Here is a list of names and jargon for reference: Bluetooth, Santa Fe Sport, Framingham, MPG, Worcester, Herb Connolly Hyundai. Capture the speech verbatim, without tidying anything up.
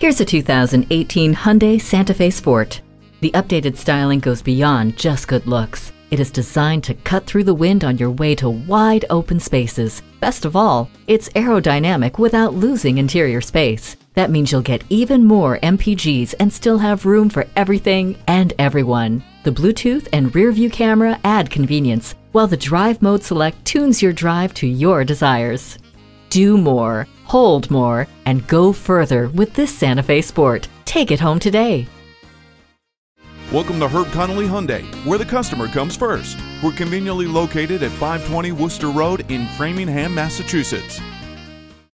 Here's a two thousand eighteen Hyundai Santa Fe Sport. The updated styling goes beyond just good looks. It is designed to cut through the wind on your way to wide open spaces. Best of all, it's aerodynamic without losing interior space. That means you'll get even more M P Gs and still have room for everything and everyone. The Bluetooth and rear-view camera add convenience, while the Drive Mode Select tunes your drive to your desires. Do more, hold more, and go further with this Santa Fe Sport. Take it home today. Welcome to Herb Connolly Hyundai, where the customer comes first. We're conveniently located at five twenty Worcester Road in Framingham, Massachusetts.